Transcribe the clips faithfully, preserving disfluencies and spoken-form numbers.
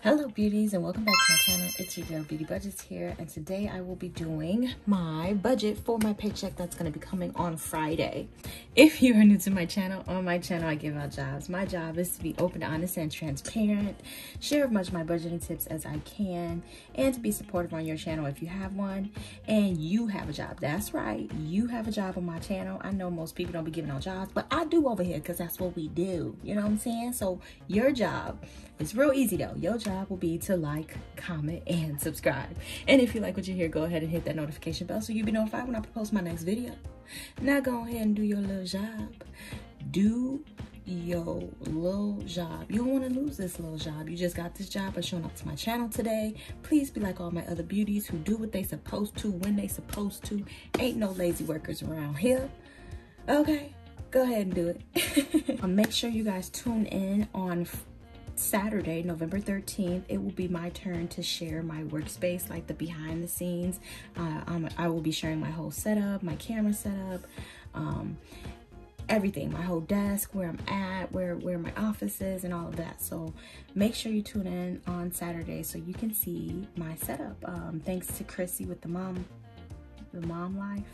Hello beauties and welcome back to my channel. It's your girl Beauty Budgets here, and today I will be doing my budget for my paycheck that's going to be coming on Friday. If you are new to my channel, on my channel I give out jobs. My job is to be open, honest, and transparent, share as much of my budgeting tips as I can, and to be supportive on your channel if you have one and you have a job. That's right, you have a job on my channel. I know most people don't be giving out jobs, but I do over here because that's what we do. You know what I'm saying? So your job, it's real easy though. Your job will be to like, comment, and subscribe. And if you like what you hear, go ahead and hit that notification bell so you'll be notified when I post my next video. Now go ahead and do your little job. Do your little job. You don't want to lose this little job. You just got this job by showing up to my channel today. Please be like all my other beauties who do what they supposed to when they supposed to. Ain't no lazy workers around here. Okay, go ahead and do it. Make sure you guys tune in on Saturday, November thirteenth, it will be my turn to share my workspace, like the behind the scenes. Uh, I'm, I will be sharing my whole setup, my camera setup, um, everything, my whole desk, where I'm at, where, where my office is, and all of that. So make sure you tune in on Saturday so you can see my setup. Um, thanks to Chrissy with the mom, the mom life.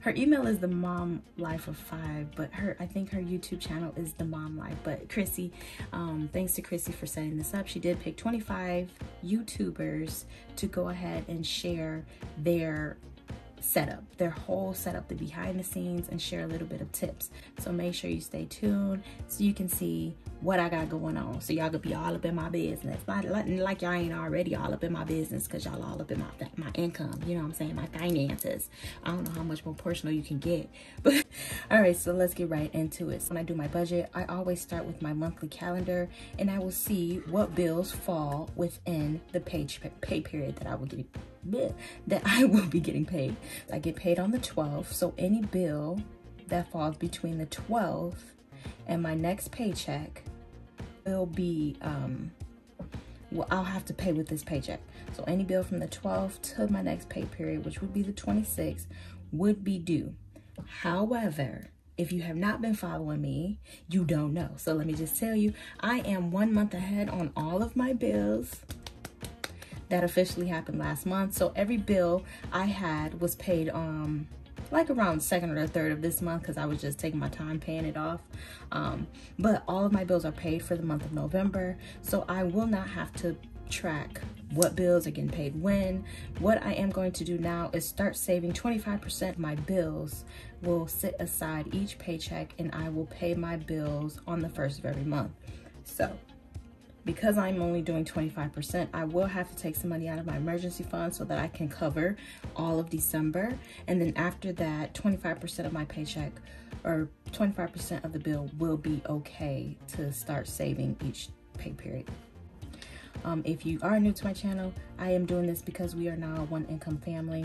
Her email is the Mom Life of Five, but her I think her YouTube channel is the Mom Life. But Chrissy, um, thanks to Chrissy for setting this up. She did pick twenty-five YouTubers to go ahead and share their setup, their whole setup, the behind the scenes, and share a little bit of tips. So make sure you stay tuned so you can see what I got going on. So y'all could be all up in my business. Like, like y'all ain't already all up in my business because y'all all up in my, my income. You know what I'm saying? My finances. I don't know how much more personal you can get. But all right, so let's get right into it. So when I do my budget, I always start with my monthly calendar, and I will see what bills fall within the pay, pay period that I will get that I will be getting paid. I get paid on the twelfth, so any bill that falls between the twelfth and my next paycheck will be, um, well, I'll have to pay with this paycheck. So any bill from the twelfth to my next pay period, which would be the twenty-sixth, would be due. However, if you have not been following me, you don't know. So let me just tell you, I am one month ahead on all of my bills. That officially happened last month. So every bill I had was paid um like around second or third of this month because I was just taking my time paying it off. Um, but all of my bills are paid for the month of November. So I will not have to track what bills are getting paid when. What I am going to do now is start saving twenty-five percent of my bills will sit aside each paycheck, and I will pay my bills on the first of every month. So because I'm only doing twenty-five percent, I will have to take some money out of my emergency fund so that I can cover all of December. And then after that, twenty-five percent of my paycheck or twenty-five percent of the bill will be okay to start saving each pay period. Um, if you are new to my channel, I am doing this because we are now a one income family.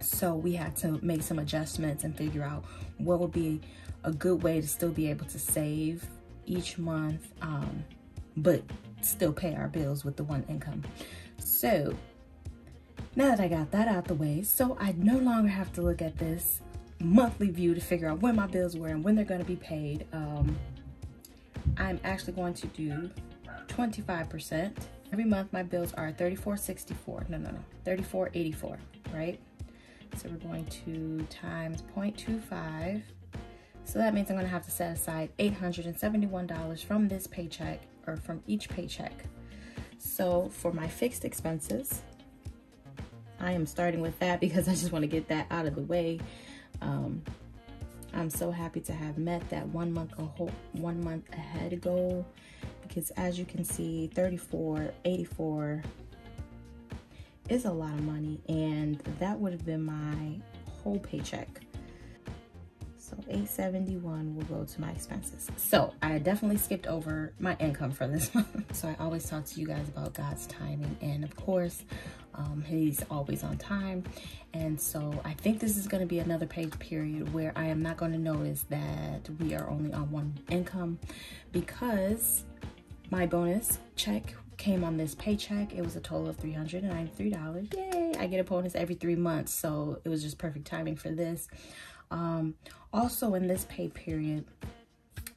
So we had to make some adjustments and figure out what would be a good way to still be able to save each month, um, but still pay our bills with the one income. So now that I got that out the way, so I no longer have to look at this monthly view to figure out when my bills were and when they're gonna be paid. Um, I'm actually going to do twenty-five percent. Every month my bills are thirty-four sixty-four, no, no, no, thirty-four eighty-four, right? So we're going to times zero point two five. So that means I'm gonna have to set aside eight hundred seventy-one dollars from this paycheck, or from each paycheck. So for my fixed expenses, I am starting with that because I just want to get that out of the way. Um, I'm so happy to have met that one month a whole one month ahead goal, because as you can see, thirty-four eighty-four is a lot of money, and that would have been my whole paycheck. So eight seventy-one will go to my expenses. So I definitely skipped over my income for this month. So I always talk to you guys about God's timing, and of course, um, he's always on time. And so I think this is gonna be another pay period where I am not gonna notice that we are only on one income, because my bonus check came on this paycheck. It was a total of three hundred ninety-three dollars. Yay, I get a bonus every three months. So it was just perfect timing for this. Um, also in this pay period,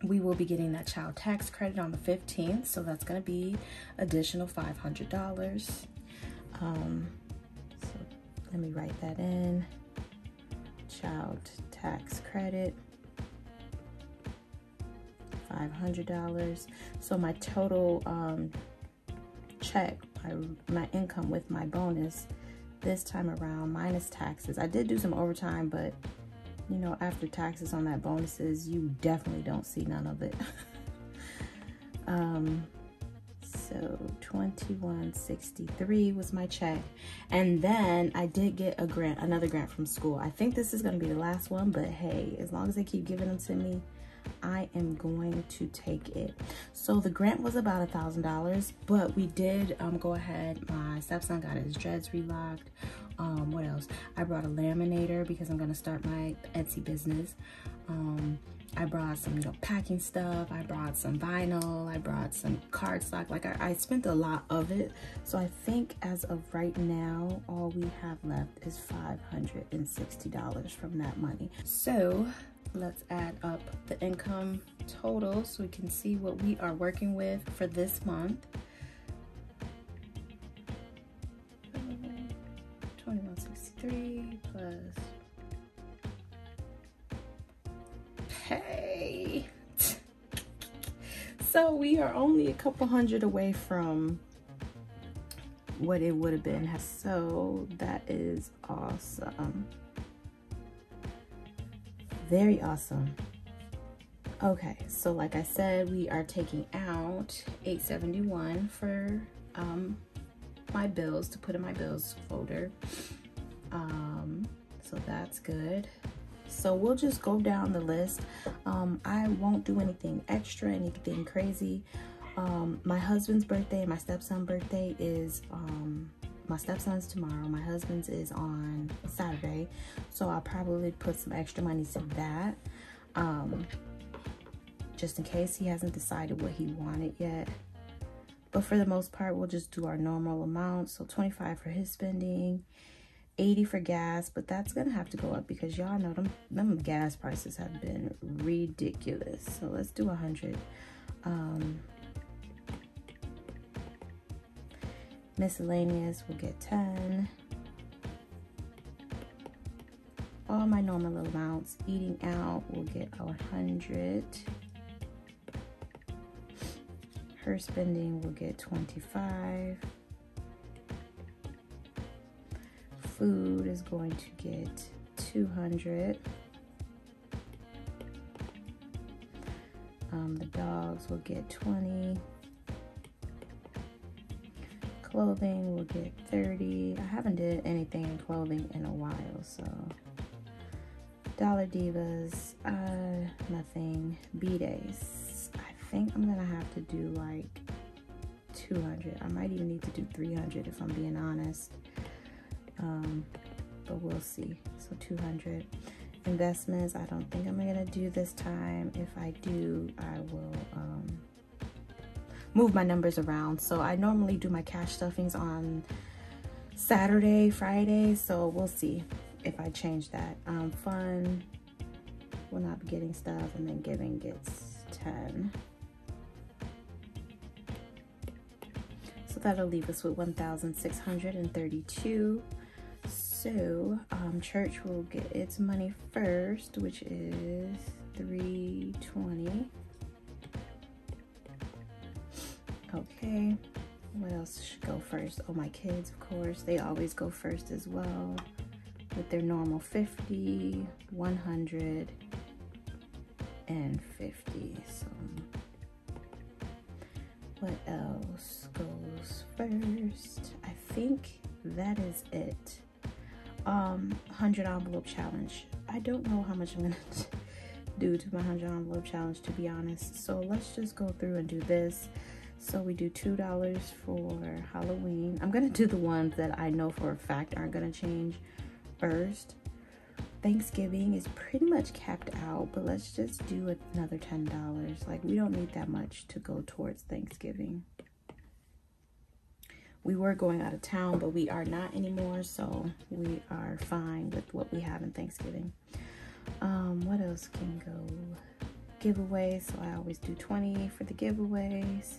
we will be getting that child tax credit on the fifteenth, so that's going to be additional five hundred dollars. Um, so let me write that in. Child tax credit, five hundred dollars. So my total um, check, my, my income with my bonus this time around, minus taxes. I did do some overtime, but you know, after taxes on that bonuses, you definitely don't see none of it. um, so twenty-one sixty-three was my check. And then I did get a grant, another grant from school. I think this is going to be the last one, but hey, as long as they keep giving them to me, I am going to take it. So the grant was about a thousand dollars, but we did um, go ahead. My stepson got his dreads relocked. Um, what else? I brought a laminator because I'm gonna start my Etsy business. Um, I brought some, you know, packing stuff. I brought some vinyl. I brought some cardstock. Like I, I spent a lot of it. So I think as of right now, all we have left is five hundred sixty dollars from that money. So let's add up the income total so we can see what we are working with for this month. twenty-one sixty-three plus pay. So we are only a couple hundred away from what it would have been. So that is awesome. Very awesome. Okay, so like I said, we are taking out eight seventy-one for um, my bills, to put in my bills folder. Um, so that's good. So we'll just go down the list. Um, I won't do anything extra, anything crazy. Um, my husband's birthday and my stepson's birthday is um, my stepson's tomorrow, my husband's is on Saturday, so I'll probably put some extra money to that, um, just in case he hasn't decided what he wanted yet. But for the most part, we'll just do our normal amount. So twenty-five for his spending, eighty for gas, but that's gonna have to go up because y'all know them, them gas prices have been ridiculous. So let's do one hundred. Um, Miscellaneous will get ten. All my normal amounts. Eating out will get one hundred. Her spending will get twenty-five. Food is going to get two hundred. Um, the dogs will get twenty. Clothing will get thirty. I haven't did anything in clothing in a while, so. Dollar Divas, uh, nothing. B-Days, I think I'm gonna have to do like two hundred. I might even need to do three hundred if I'm being honest, um, but we'll see. So two hundred. Investments, I don't think I'm gonna do this time. If I do, I will, um, move my numbers around. So I normally do my cash stuffings on Saturday, Friday, so we'll see if I change that. Um, fun will not be getting stuff, and then giving gets ten. So that'll leave us with one thousand six hundred thirty-two. So um, church will get its money first, which is three twenty. Okay, what else should go first? Oh, my kids, of course. They always go first as well with their normal fifty, one hundred, and fifty. So what else goes first? I think that is it. Um, one hundred envelope challenge. I don't know how much I'm gonna do to my one hundred envelope challenge, to be honest. So let's just go through and do this. So we do two dollars for Halloween. I'm gonna do the ones that I know for a fact aren't gonna change first. Thanksgiving is pretty much capped out, but let's just do another ten dollars. Like, we don't need that much to go towards Thanksgiving. We were going out of town, but we are not anymore, so we are fine with what we have in Thanksgiving. Um, what else can go giveaways, so I always do twenty for the giveaways.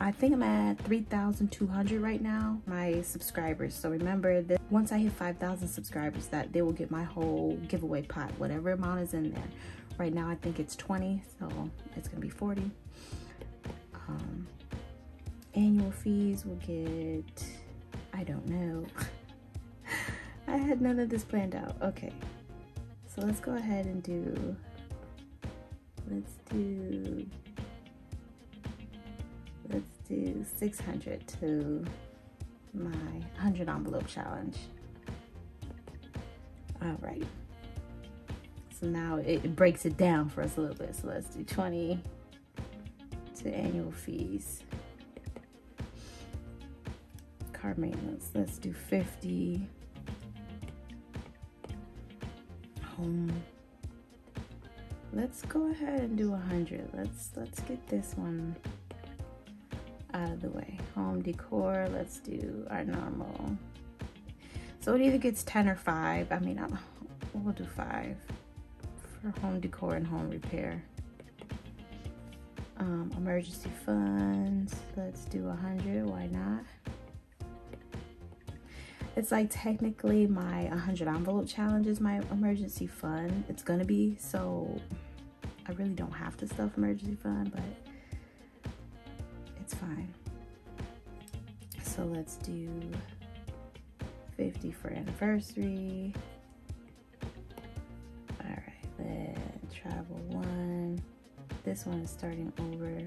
I think I'm at three thousand two hundred right now, my subscribers. So remember that once I hit five thousand subscribers, that they will get my whole giveaway pot, whatever amount is in there. Right now I think it's twenty, so it's gonna be forty. Um, annual fees will get, I don't know. I had none of this planned out. Okay, so let's go ahead and do, let's do, let's do six hundred to my one hundred envelope challenge. All right. So now it breaks it down for us a little bit. So let's do twenty to annual fees. Car maintenance, let's do fifty. Home. Let's go ahead and do one hundred. Let's let's get this one out of the way. Home decor, let's do our normal. So it either gets ten or five. I mean, I'm, we'll do five for home decor and home repair. Um, emergency funds, let's do one hundred, why not? It's like technically my one hundred envelope challenge is my emergency fund. It's gonna be, so I really don't have to stuff emergency fund, but it's fine. So let's do fifty for anniversary. All right, then travel one. This one is starting over.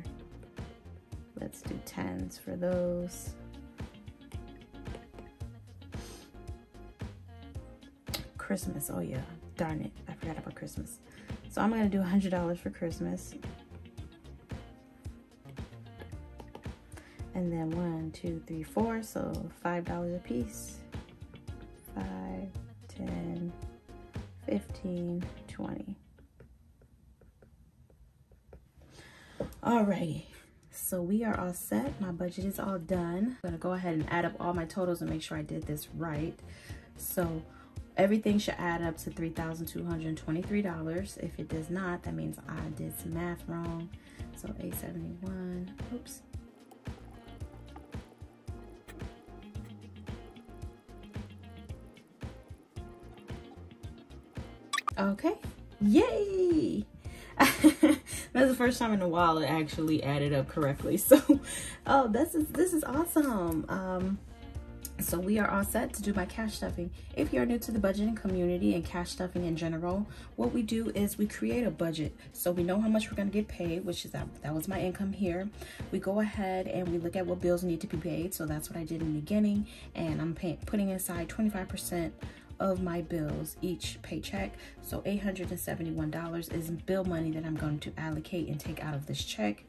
Let's do tens for those. Christmas, oh yeah, darn it, I forgot about Christmas. So I'm gonna do one hundred dollars for Christmas. And then one, two, three, four, so five dollars a piece. Five, ten, fifteen, twenty. Alrighty, so we are all set. My budget is all done. I'm gonna go ahead and add up all my totals and make sure I did this right. So everything should add up to three thousand two hundred twenty-three dollars. If it does not, that means I did some math wrong. So eight seventy-one, oops. Okay, yay! That's the first time in a while it actually added up correctly. So, oh, this is, this is awesome. Um, So we are all set to do my cash stuffing. If you're new to the budgeting community and cash stuffing in general, what we do is we create a budget. So we know how much we're gonna get paid, which is that, that was my income here. We go ahead and we look at what bills need to be paid. So that's what I did in the beginning. And I'm pay, putting aside twenty-five percent of my bills each paycheck. So eight hundred seventy-one dollars is bill money that I'm going to allocate and take out of this check.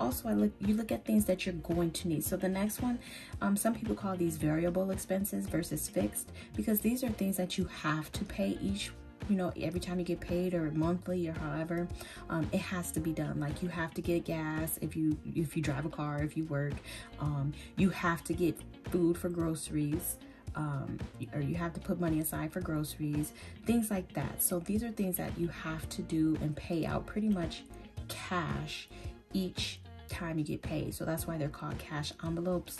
Also, I look, you look at things that you're going to need. So the next one, um, some people call these variable expenses versus fixed, because these are things that you have to pay each, you know, every time you get paid or monthly or however, um, it has to be done. Like you have to get gas if you if you drive a car, if you work, um, you have to get food for groceries. Um, or you have to put money aside for groceries, things like that. So these are things that you have to do and pay out pretty much cash each time you get paid. So that's why they're called cash envelopes.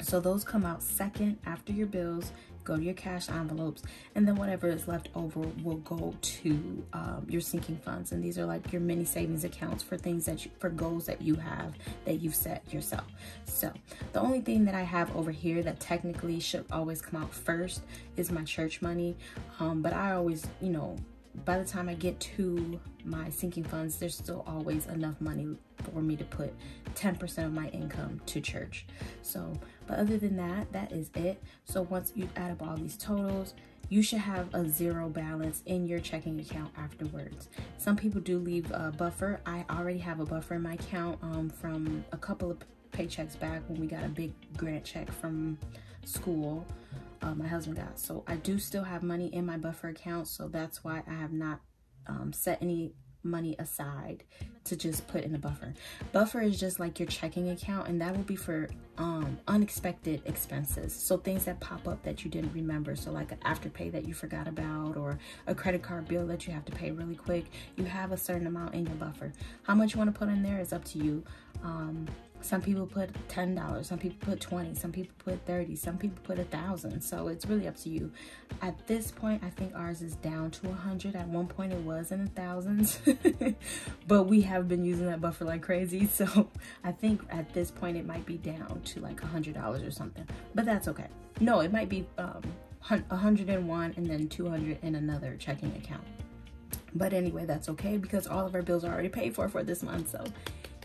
So those come out second after your bills, go to your cash envelopes, and then whatever is left over will go to um, your sinking funds. And these are like your mini savings accounts for things that you, for goals that you have that you've set yourself. So the only thing that I have over here that technically should always come out first is my church money. Um, but I always, you know, by the time I get to my sinking funds, there's still always enough money for me to put ten percent of my income to church. So, but other than that, that is it. So once you add up all these totals, you should have a zero balance in your checking account afterwards. Some people do leave a buffer. I already have a buffer in my account um, from a couple of paychecks back when we got a big grant check from school. Uh, my husband got, so I do still have money in my buffer account, so that's why I have not um, set any money aside to just put in the buffer. Buffer is just like your checking account, and that will be for um, unexpected expenses. So things that pop up that you didn't remember. So like an Afterpay that you forgot about, or a credit card bill that you have to pay really quick. You have a certain amount in your buffer. How much you want to put in there is up to you. Um, some people put ten dollars, some people put twenty, some people put thirty, some people put a thousand. So it's really up to you. At this point, I think ours is down to a hundred. At one point it was in the thousands, but we have been using that buffer like crazy. So I think at this point it might be down to like a hundred dollars or something, but that's okay. No, it might be um, a hundred and one, and then two hundred in another checking account. But anyway, that's okay because all of our bills are already paid for for this month. So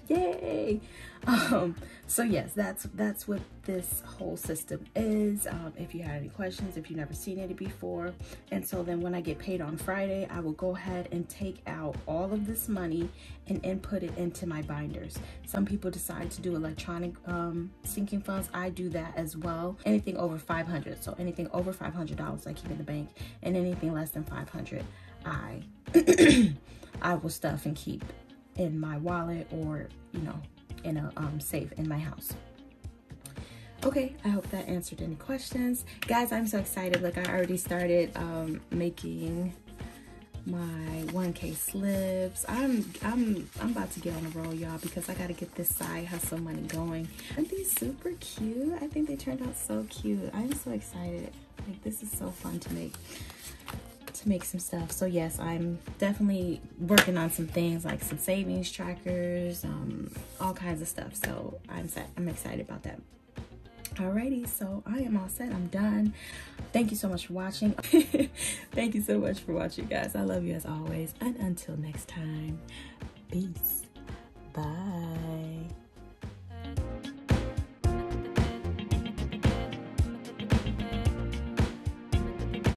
yay. Um, so yes, that's that's what this whole system is. Um, if you had any questions, if you've never seen it before. And so then when I get paid on Friday, I will go ahead and take out all of this money and input it into my binders. Some people decide to do electronic um, sinking funds. I do that as well. Anything over five hundred dollars. So anything over five hundred dollars I keep in the bank, and anything less than five hundred dollars I, I will stuff and keep in my wallet, or you know, in a um, safe in my house. Okay, I hope that answered any questions, guys. I'm so excited. Like, I already started um, making my one K slips. I'm I'm I'm about to get on a roll, y'all, because I got to get this side hustle money going. Aren't these super cute? I think they turned out so cute. I'm so excited. Like, this is so fun to make. To make some stuff. So yes, I'm definitely working on some things, like some savings trackers, um, all kinds of stuff. So I'm I'm excited about that. Alrighty, so I am all set. I'm done. Thank you so much for watching. Thank you so much for watching, guys. I love you as always, and until next time, peace. Bye.